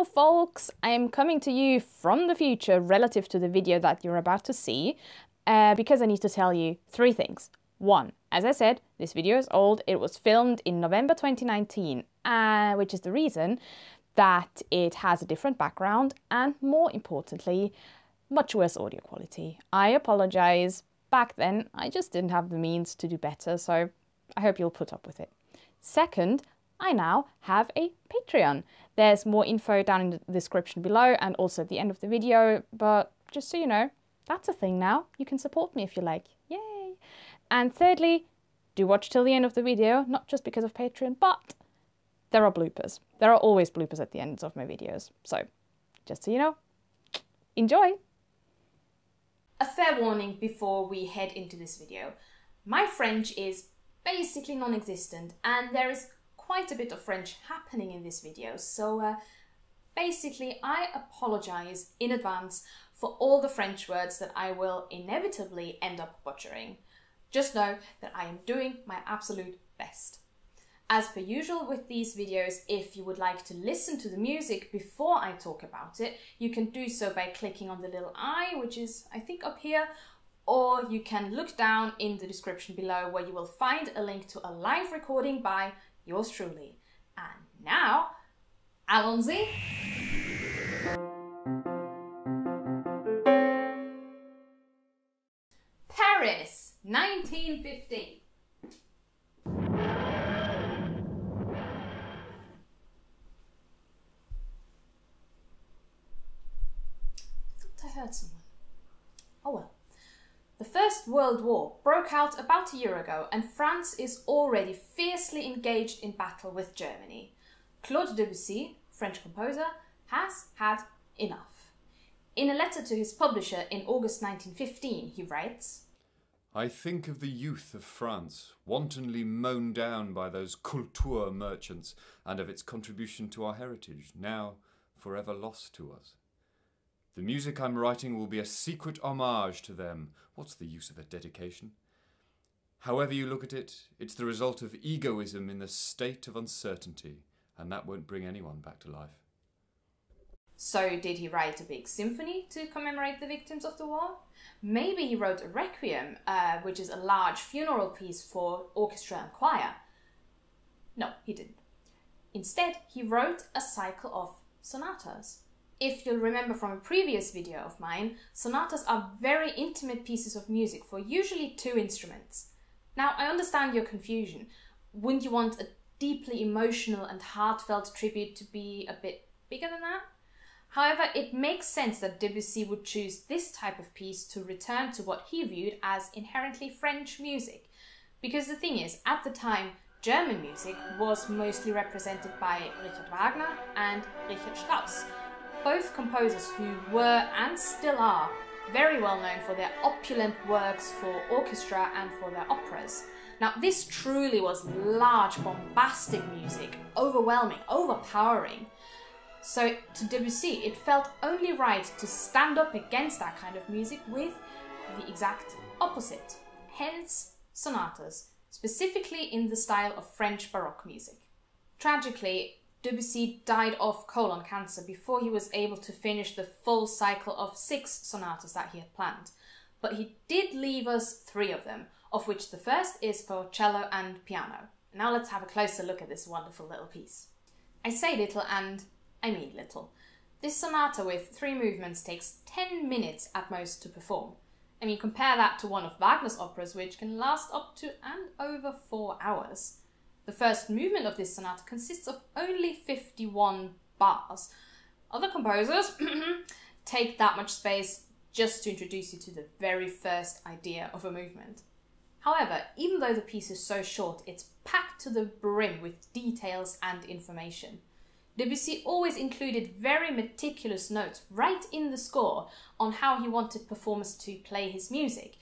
Hello folks, I am coming to you from the future relative to the video that you're about to see because I need to tell you three things. One, as I said, this video is old. It was filmed in November 2019, which is the reason that it has a different background and, more importantly, much worse audio quality. I apologize. Back then, I just didn't have the means to do better, so I hope you'll put up with it. Second, I now have a Patreon. There's more info down in the description below and also at the end of the video, but just so you know, that's a thing now. You can support me if you like. Yay! And thirdly, do watch till the end of the video, not just because of Patreon, but there are bloopers. There are always bloopers at the ends of my videos. So, just so you know, enjoy! A fair warning before we head into this video. My French is basically non-existent and there is quite a bit of French happening in this video, so basically I apologize in advance for all the French words that I will inevitably end up butchering. Just know that I am doing my absolute best. As per usual with these videos, if you would like to listen to the music before I talk about it, you can do so by clicking on the little eye, which is I think up here, or you can look down in the description below where you will find a link to a live recording by yours truly. And now, allons-y! Paris, 1915. I thought I heard someone. Oh well. The First World War broke out about a year ago and France is already fiercely engaged in battle with Germany. Claude Debussy, French composer, has had enough. In a letter to his publisher in August 1915, he writes, I think of the youth of France, wantonly mown down by those culture merchants, and of its contribution to our heritage, now forever lost to us. The music I'm writing will be a secret homage to them. What's the use of a dedication? However you look at it, it's the result of egoism in the state of uncertainty, and that won't bring anyone back to life. So did he write a big symphony to commemorate the victims of the war? Maybe he wrote a requiem, which is a large funeral piece for orchestra and choir. No, he didn't. Instead, he wrote a cycle of sonatas. If you'll remember from a previous video of mine, sonatas are very intimate pieces of music for usually two instruments. Now, I understand your confusion. Wouldn't you want a deeply emotional and heartfelt tribute to be a bit bigger than that? However, it makes sense that Debussy would choose this type of piece to return to what he viewed as inherently French music. Because the thing is, at the time, German music was mostly represented by Richard Wagner and Richard Strauss. Both composers who were, and still are, very well known for their opulent works for orchestra and for their operas. Now, this truly was large, bombastic music, overwhelming, overpowering. So, to Debussy, it felt only right to stand up against that kind of music with the exact opposite. Hence, sonatas, specifically in the style of French Baroque music. Tragically, Debussy died of colon cancer before he was able to finish the full cycle of 6 sonatas that he had planned, but he did leave us 3 of them, of which the first is for cello and piano. Now let's have a closer look at this wonderful little piece. I say little and I mean little. This sonata with 3 movements takes 10 minutes at most to perform. I mean, compare that to one of Wagner's operas, which can last up to and over 4 hours. The first movement of this sonata consists of only 51 bars. Other composers take that much space just to introduce you to the very first idea of a movement. However, even though the piece is so short, it's packed to the brim with details and information. Debussy always included very meticulous notes right in the score on how he wanted performers to play his music.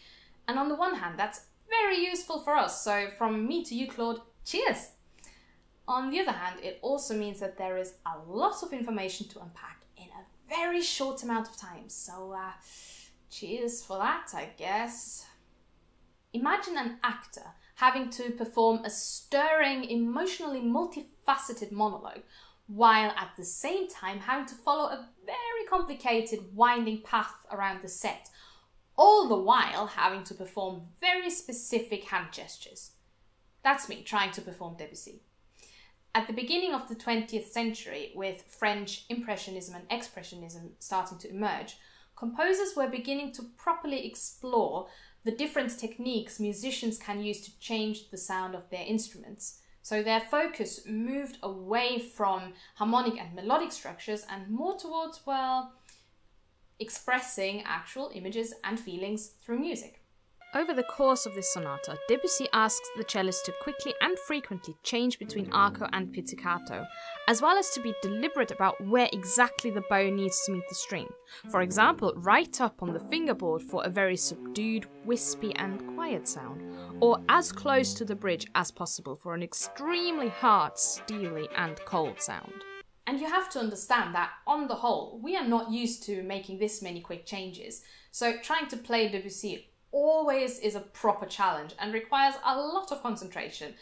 And on the one hand, that's very useful for us, so from me to you, Claude, cheers! On the other hand, it also means that there is a lot of information to unpack in a very short amount of time, so cheers for that, I guess. Imagine an actor having to perform a stirring, emotionally multifaceted monologue, while at the same time having to follow a very complicated winding path around the set, all the while having to perform very specific hand gestures. That's me trying to perform Debussy. At the beginning of the 20th century, with French Impressionism and Expressionism starting to emerge, composers were beginning to properly explore the different techniques musicians can use to change the sound of their instruments. So their focus moved away from harmonic and melodic structures and more towards, well, expressing actual images and feelings through music. Over the course of this sonata, Debussy asks the cellist to quickly and frequently change between arco and pizzicato, as well as to be deliberate about where exactly the bow needs to meet the string. For example, right up on the fingerboard for a very subdued, wispy and quiet sound, or as close to the bridge as possible for an extremely hard, steely and cold sound. And you have to understand that, on the whole, we are not used to making this many quick changes, so trying to play Debussy always is a proper challenge and requires a lot of concentration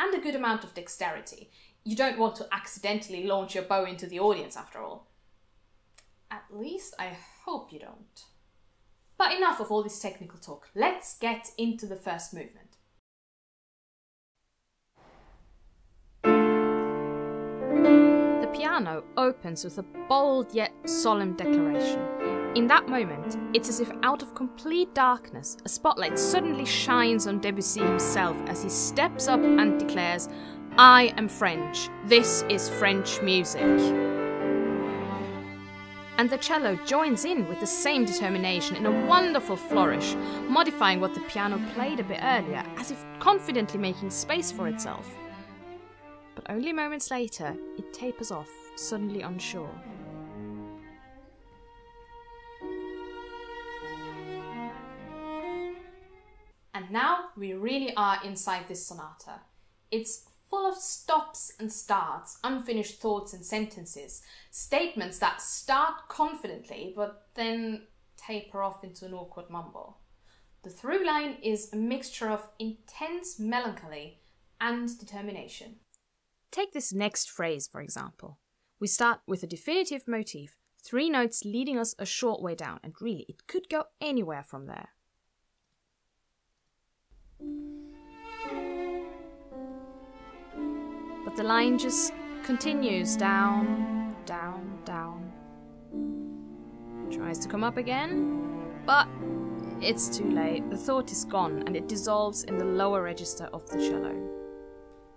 and a good amount of dexterity. You don't want to accidentally launch your bow into the audience after all. At least I hope you don't. But enough of all this technical talk, let's get into the first movement. The piano opens with a bold yet solemn declaration. In that moment, it's as if out of complete darkness, a spotlight suddenly shines on Debussy himself as he steps up and declares, "I am French. This is French music." And the cello joins in with the same determination in a wonderful flourish, modifying what the piano played a bit earlier, as if confidently making space for itself. But only moments later, it tapers off, suddenly unsure. And now we really are inside this sonata. It's full of stops and starts, unfinished thoughts and sentences, statements that start confidently but then taper off into an awkward mumble. The through line is a mixture of intense melancholy and determination. Take this next phrase, for example. We start with a definitive motif, three notes leading us a short way down, and really it could go anywhere from there. But the line just continues down, down, down. Tries to come up again, but it's too late. The thought is gone and it dissolves in the lower register of the cello.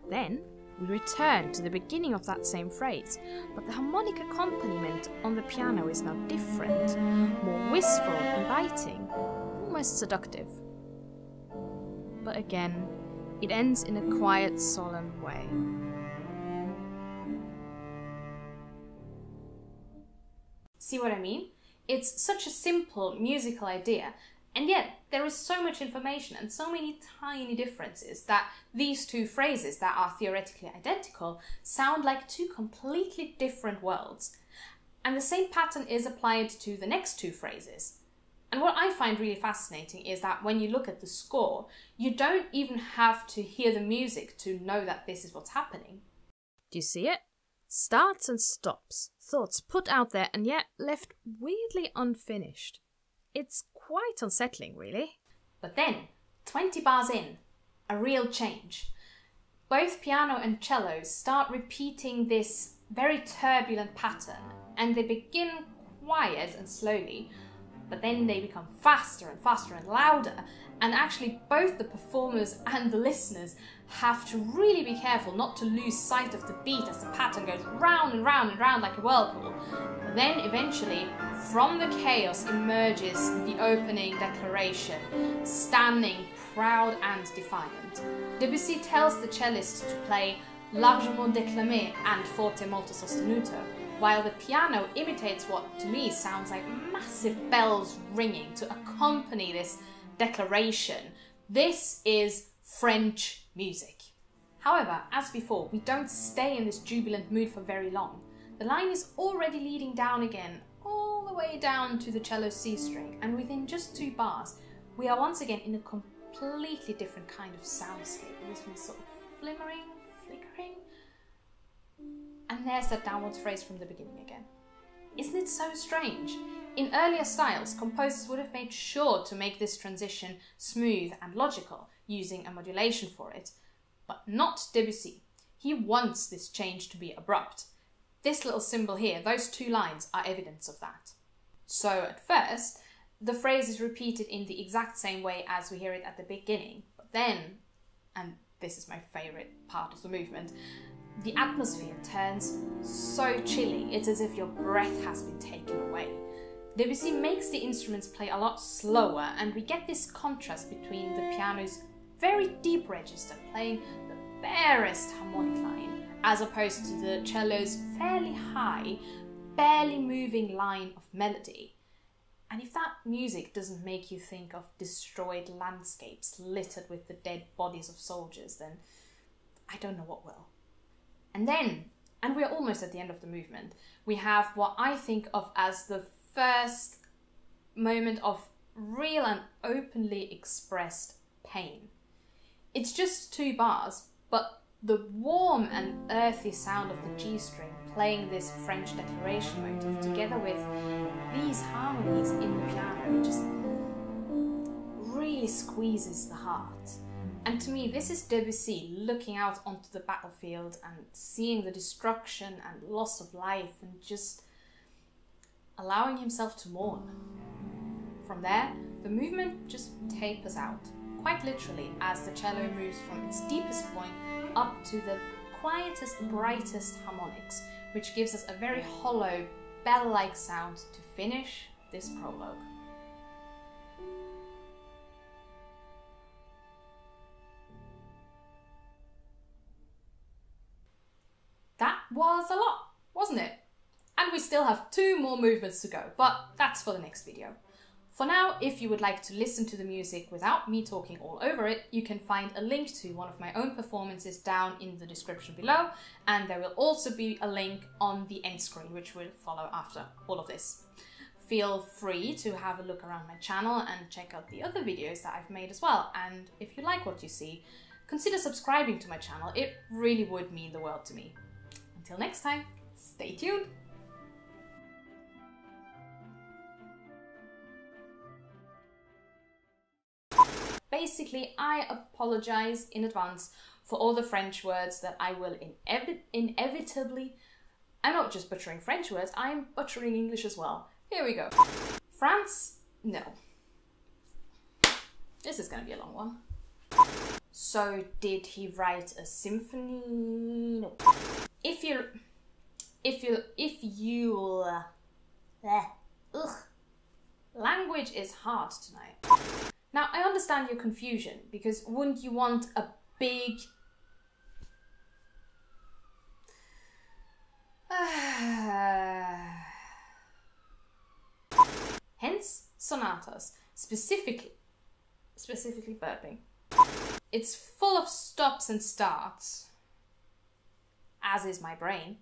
Then we return to the beginning of that same phrase, but the harmonic accompaniment on the piano is now different, more wistful, inviting, almost seductive. But again, it ends in a quiet, solemn way. See what I mean? It's such a simple musical idea, and yet there is so much information and so many tiny differences that these two phrases that are theoretically identical sound like two completely different worlds. And the same pattern is applied to the next two phrases. And what I find really fascinating is that when you look at the score, you don't even have to hear the music to know that this is what's happening. Do you see it? Starts and stops, thoughts put out there and yet left weirdly unfinished. It's quite unsettling, really. But then, 20 bars in, a real change. Both piano and cello start repeating this very turbulent pattern, and they begin quiet and slowly, but then they become faster and faster and louder, and actually both the performers and the listeners have to really be careful not to lose sight of the beat as the pattern goes round and round and round like a whirlpool. But then eventually, from the chaos emerges the opening declaration, standing proud and defiant. Debussy tells the cellist to play largement déclamé and forte molto sostenuto, while the piano imitates what, to me, sounds like massive bells ringing to accompany this declaration. This is French music. However, as before, we don't stay in this jubilant mood for very long. The line is already leading down again, all the way down to the cello C string, and within just two bars, we are once again in a completely different kind of soundscape. This one's sort of flimmering, flickering. And and there's that downwards phrase from the beginning again. Isn't it so strange? In earlier styles, composers would have made sure to make this transition smooth and logical, using a modulation for it, but not Debussy. He wants this change to be abrupt. This little symbol here, those two lines, are evidence of that. So at first, the phrase is repeated in the exact same way as we hear it at the beginning, but then, and this is my favourite part of the movement, the atmosphere turns so chilly, it's as if your breath has been taken away. Debussy makes the instruments play a lot slower, and we get this contrast between the piano's very deep register playing the barest harmonic line, as opposed to the cello's fairly high, barely moving line of melody. And if that music doesn't make you think of destroyed landscapes littered with the dead bodies of soldiers, then I don't know what will. And then, and we're almost at the end of the movement, we have what I think of as the first moment of real and openly expressed pain. It's just two bars, but the warm and earthy sound of the G-string playing this French declaration motive together with these harmonies in the piano just really squeezes the heart. And to me, this is Debussy looking out onto the battlefield and seeing the destruction and loss of life and just allowing himself to mourn. From there, the movement just tapers out, quite literally, as the cello moves from its deepest point up to the quietest, brightest harmonics, which gives us a very hollow, bell-like sound to finish this prologue. That was a lot, wasn't it? And we still have two more movements to go, but that's for the next video. For now, if you would like to listen to the music without me talking all over it, you can find a link to one of my own performances down in the description below, and there will also be a link on the end screen, which will follow after all of this. Feel free to have a look around my channel and check out the other videos that I've made as well, and if you like what you see, consider subscribing to my channel, it really would mean the world to me. Until next time, stay tuned! Basically, I apologize in advance for all the French words that I will inevitably... I'm not just butchering French words, I'm butchering English as well. Here we go. France? No. This is gonna be a long one. So, did he write a symphony? No. Language is hard tonight. Now, I understand your confusion, because wouldn't you want a big... Hence, sonatas, specifically burping. It's full of stops and starts, as is my brain.